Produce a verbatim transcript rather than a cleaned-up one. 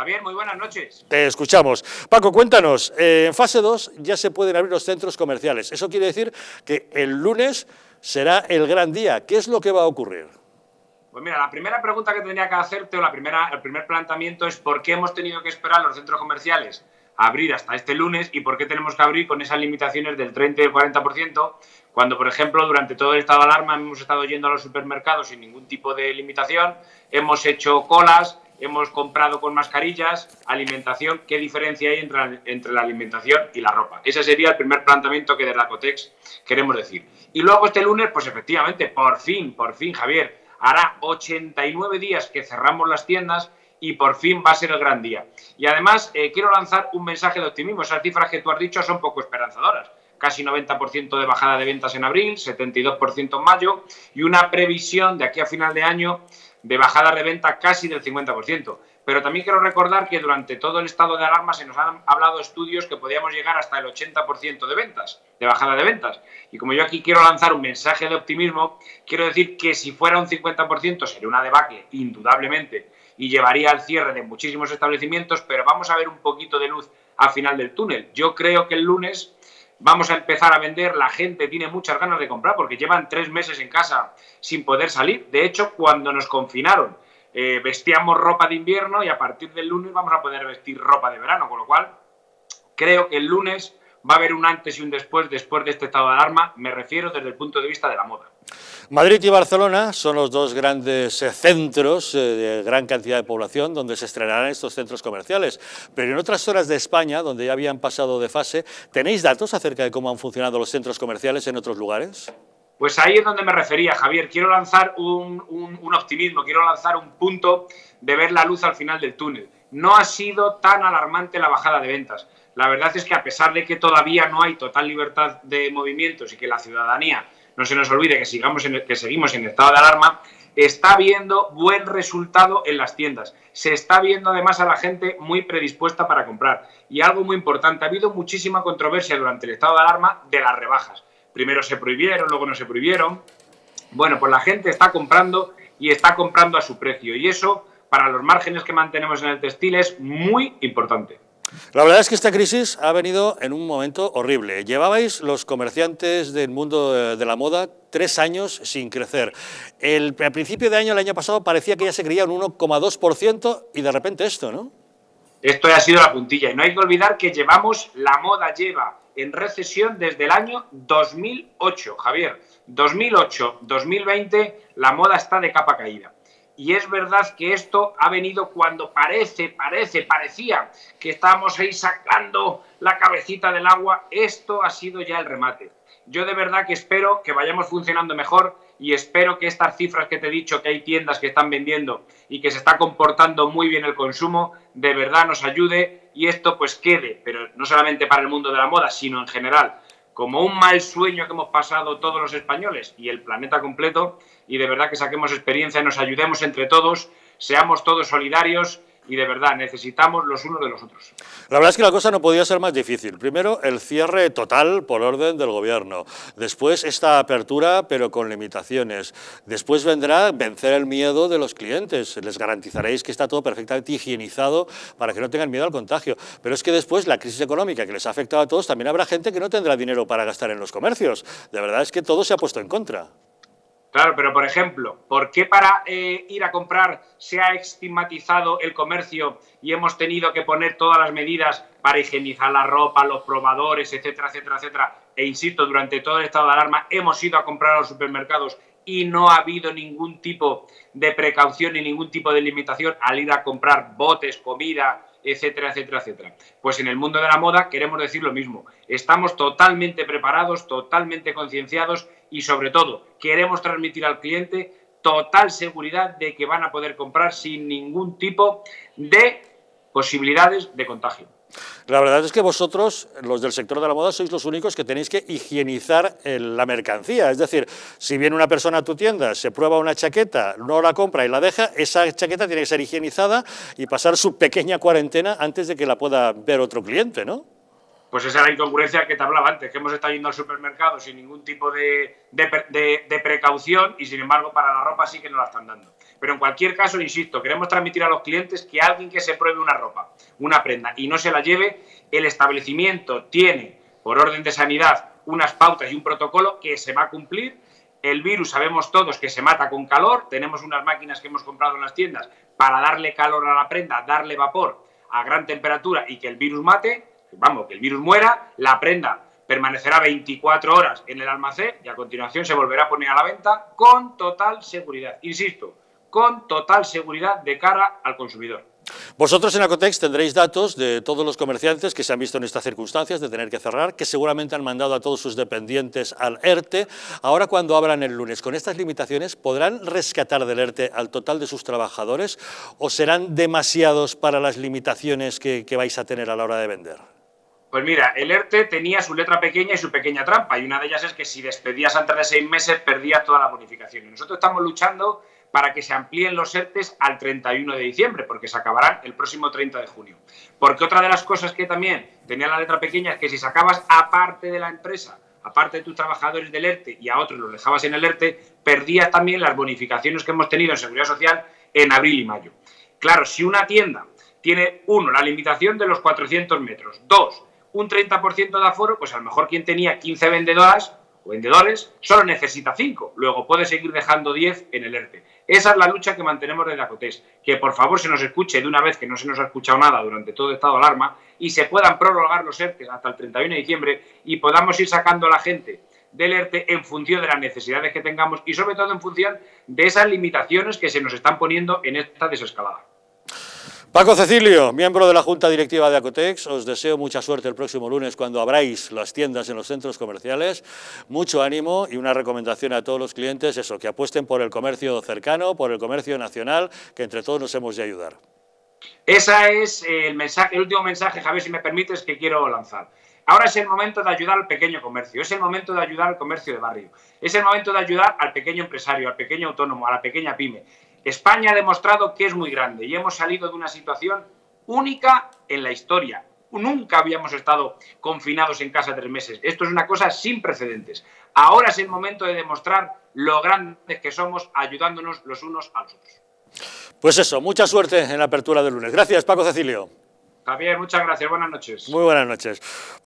Javier, muy buenas noches. Te escuchamos. Paco, cuéntanos, eh, en fase dos ya se pueden abrir los centros comerciales. Eso quiere decir que el lunes será el gran día. ¿Qué es lo que va a ocurrir? Pues mira, la primera pregunta que tendría que hacerte, o la primera, el primer planteamiento es por qué hemos tenido que esperar los centros comerciales a abrir hasta este lunes y por qué tenemos que abrir con esas limitaciones del treinta y el cuarenta por ciento, cuando, por ejemplo, durante todo el estado de alarma hemos estado yendo a los supermercados sin ningún tipo de limitación, hemos hecho colas, hemos comprado con mascarillas, alimentación. ¿Qué diferencia hay entre, entre la alimentación y la ropa? Ese sería el primer planteamiento que desde Acotex queremos decir. Y luego este lunes, pues efectivamente, por fin, por fin, Javier, hará ochenta y nueve días que cerramos las tiendas y por fin va a ser el gran día. Y además eh, quiero lanzar un mensaje de optimismo. Esas cifras que tú has dicho son poco esperanzadoras. Casi noventa por ciento de bajada de ventas en abril, setenta y dos por ciento en mayo y una previsión de aquí a final de año de bajada de venta casi del cincuenta por ciento. Pero también quiero recordar que durante todo el estado de alarma se nos han hablado estudios que podíamos llegar hasta el ochenta por ciento de ventas, de bajada de ventas. Y como yo aquí quiero lanzar un mensaje de optimismo, quiero decir que si fuera un cincuenta por ciento sería una debacle, indudablemente, y llevaría al cierre de muchísimos establecimientos, pero vamos a ver un poquito de luz al final del túnel. Yo creo que el lunes vamos a empezar a vender, la gente tiene muchas ganas de comprar porque llevan tres meses en casa sin poder salir. De hecho, cuando nos confinaron, eh, vestíamos ropa de invierno y a partir del lunes vamos a poder vestir ropa de verano, con lo cual creo que el lunes va a haber un antes y un después, después de este estado de alarma, me refiero desde el punto de vista de la moda. Madrid y Barcelona son los dos grandes centros de gran cantidad de población donde se estrenarán estos centros comerciales, pero en otras zonas de España, donde ya habían pasado de fase, ¿tenéis datos acerca de cómo han funcionado los centros comerciales en otros lugares? Pues ahí es donde me refería, Javier. Quiero lanzar un, un, un optimismo, quiero lanzar un punto de ver la luz al final del túnel. No ha sido tan alarmante la bajada de ventas. La verdad es que a pesar de que todavía no hay total libertad de movimientos y que la ciudadanía, no se nos olvide que, sigamos en el, que seguimos en estado de alarma, está viendo buen resultado en las tiendas. Se está viendo además a la gente muy predispuesta para comprar. Y algo muy importante, ha habido muchísima controversia durante el estado de alarma de las rebajas. Primero se prohibieron, luego no se prohibieron. Bueno, pues la gente está comprando y está comprando a su precio. Y eso, para los márgenes que mantenemos en el textil, es muy importante. La verdad es que esta crisis ha venido en un momento horrible. Llevabais los comerciantes del mundo de la moda tres años sin crecer. El, a principio de año, el año pasado, parecía que ya se creía un uno coma dos por ciento y de repente esto, ¿no? Esto ya ha sido la puntilla y no hay que olvidar que llevamos, la moda lleva en recesión desde el año dos mil ocho, Javier. dos mil ocho, dos mil veinte, la moda está de capa caída. Y es verdad que esto ha venido cuando parece, parece, parecía que estábamos ahí sacando la cabecita del agua. Esto ha sido ya el remate. Yo de verdad que espero que vayamos funcionando mejor y espero que estas cifras que te he dicho, que hay tiendas que están vendiendo y que se está comportando muy bien el consumo, de verdad nos ayude y esto pues quede, pero no solamente para el mundo de la moda, sino en general, como un mal sueño que hemos pasado todos los españoles y el planeta completo, y de verdad que saquemos experiencia, nos ayudemos entre todos, seamos todos solidarios y de verdad necesitamos los unos de los otros. La verdad es que la cosa no podía ser más difícil. Primero, el cierre total por orden del gobierno. Después, esta apertura, pero con limitaciones. Después vendrá vencer el miedo de los clientes. Les garantizaréis que está todo perfectamente higienizado para que no tengan miedo al contagio. Pero es que después, la crisis económica que les ha afectado a todos, también habrá gente que no tendrá dinero para gastar en los comercios. De verdad es que todo se ha puesto en contra. Claro, pero por ejemplo, ¿por qué para eh, ir a comprar se ha estigmatizado el comercio y hemos tenido que poner todas las medidas para higienizar la ropa, los probadores, etcétera, etcétera, etcétera? E insisto, durante todo el estado de alarma hemos ido a comprar a los supermercados y no ha habido ningún tipo de precaución ni ningún tipo de limitación al ir a comprar botes, comida, etcétera, etcétera, etcétera. Pues en el mundo de la moda queremos decir lo mismo. Estamos totalmente preparados, totalmente concienciados y sobre todo queremos transmitir al cliente total seguridad de que van a poder comprar sin ningún tipo de posibilidades de contagio. La verdad es que vosotros, los del sector de la moda, sois los únicos que tenéis que higienizar la mercancía. Es decir, si viene una persona a tu tienda, se prueba una chaqueta, no la compra y la deja, esa chaqueta tiene que ser higienizada y pasar su pequeña cuarentena antes de que la pueda ver otro cliente, ¿no? pues esa es la incongruencia que te hablaba antes, que hemos estado yendo al supermercado sin ningún tipo de, de, de, de precaución y, sin embargo, para la ropa sí que nos la están dando. Pero en cualquier caso, insisto, queremos transmitir a los clientes que alguien que se pruebe una ropa, una prenda, y no se la lleve, el establecimiento tiene, por orden de sanidad, unas pautas y un protocolo que se va a cumplir. El virus sabemos todos que se mata con calor, tenemos unas máquinas que hemos comprado en las tiendas para darle calor a la prenda, darle vapor a gran temperatura y que el virus mate, vamos, que el virus muera, la prenda permanecerá veinticuatro horas en el almacén y a continuación se volverá a poner a la venta con total seguridad, insisto, con total seguridad de cara al consumidor. Vosotros en Acotex tendréis datos de todos los comerciantes que se han visto en estas circunstancias de tener que cerrar, que seguramente han mandado a todos sus dependientes al ERTE. Ahora, cuando abran el lunes, con estas limitaciones, ¿podrán rescatar del ERTE al total de sus trabajadores o serán demasiados para las limitaciones que, que vais a tener a la hora de vender? Pues mira, el ERTE tenía su letra pequeña y su pequeña trampa, y una de ellas es que si despedías antes de seis meses perdías toda la bonificación. Y nosotros estamos luchando para que se amplíen los ERTEs al treinta y uno de diciembre, porque se acabarán el próximo treinta de junio. Porque otra de las cosas que también tenía la letra pequeña es que si sacabas aparte de la empresa, aparte de tus trabajadores del ERTE y a otros los dejabas en el ERTE, perdías también las bonificaciones que hemos tenido en Seguridad Social en abril y mayo. Claro, si una tienda tiene, uno, la limitación de los cuatrocientos metros, dos, un treinta por ciento de aforo, pues a lo mejor quien tenía quince vendedoras o vendedores solo necesita cinco, luego puede seguir dejando diez en el ERTE. Esa es la lucha que mantenemos desde Acotex, que por favor se nos escuche de una vez, que no se nos ha escuchado nada durante todo el estado de alarma, y se puedan prorrogar los ERTEs hasta el treinta y uno de diciembre y podamos ir sacando a la gente del ERTE en función de las necesidades que tengamos y sobre todo en función de esas limitaciones que se nos están poniendo en esta desescalada. Paco Cecilio, miembro de la Junta Directiva de Acotex, os deseo mucha suerte el próximo lunes cuando abráis las tiendas en los centros comerciales. Mucho ánimo y una recomendación a todos los clientes, eso, que apuesten por el comercio cercano, por el comercio nacional, que entre todos nos hemos de ayudar. Ese es el, mensaje, el último mensaje, Javier, si me permites, que quiero lanzar. Ahora es el momento de ayudar al pequeño comercio, es el momento de ayudar al comercio de barrio, es el momento de ayudar al pequeño empresario, al pequeño autónomo, a la pequeña pyme. España ha demostrado que es muy grande y hemos salido de una situación única en la historia. Nunca habíamos estado confinados en casa tres meses. Esto es una cosa sin precedentes. Ahora es el momento de demostrar lo grandes que somos ayudándonos los unos a los otros. Pues eso, mucha suerte en la apertura del lunes. Gracias, Paco Cecilio. Javier, muchas gracias. Buenas noches. Muy buenas noches.